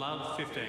Love 15.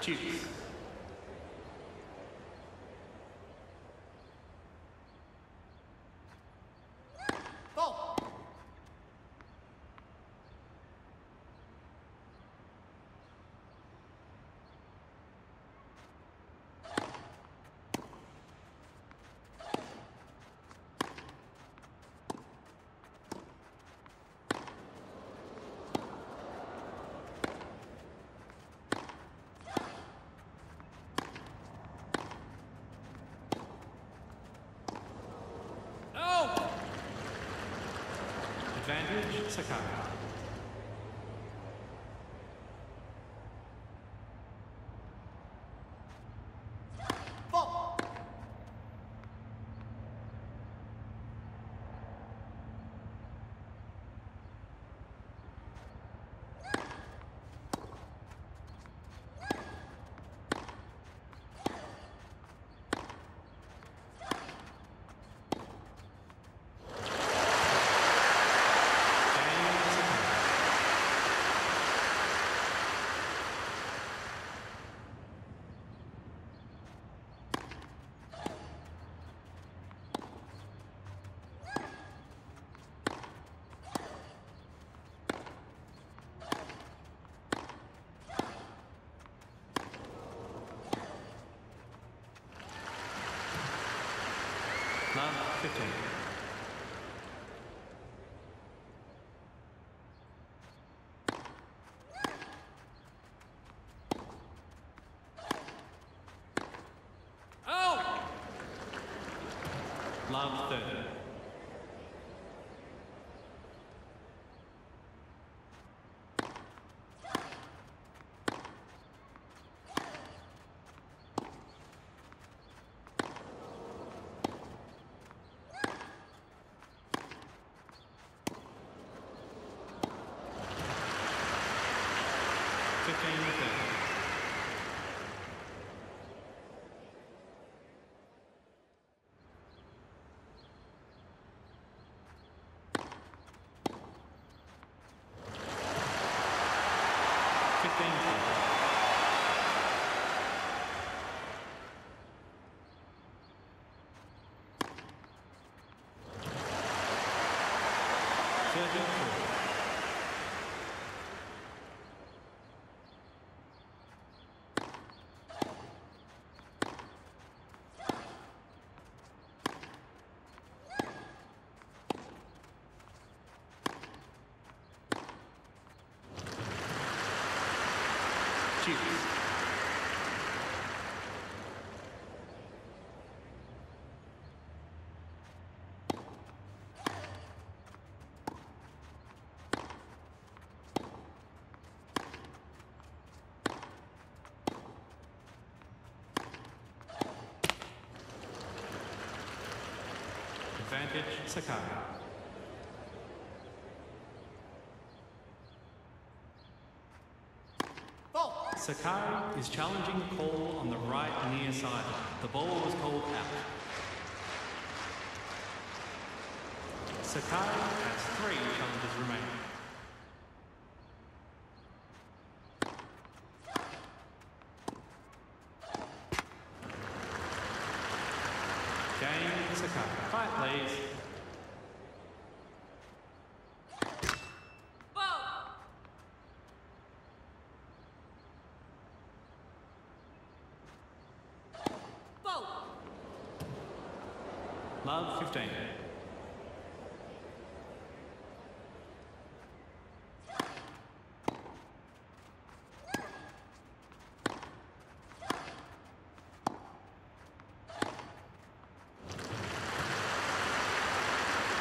Cheers. Advantage, Sakkari. Love 15. Oh! Love 30. Thank you. Advantage, Sakkari. Sakkari is challenging the call on the right near side. The ball was called out. Sakkari has 3 challenges remaining. Game, Sakkari. Fight, please. Love, 15. Out.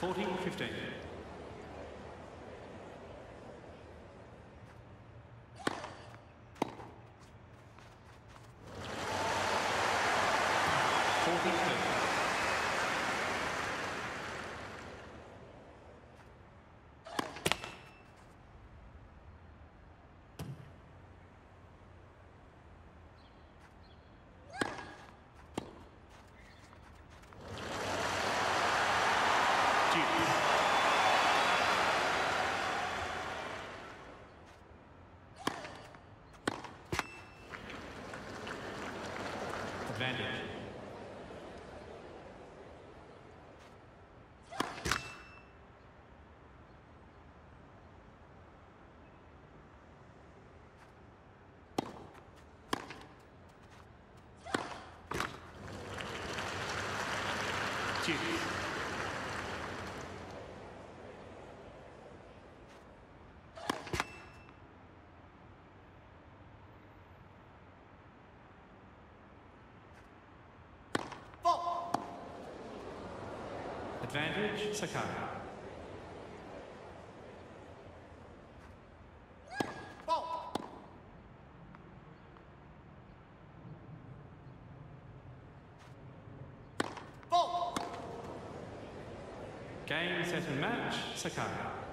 14-15. Advantage. Advantage, Sakkari. Game, set and match, Sakkari.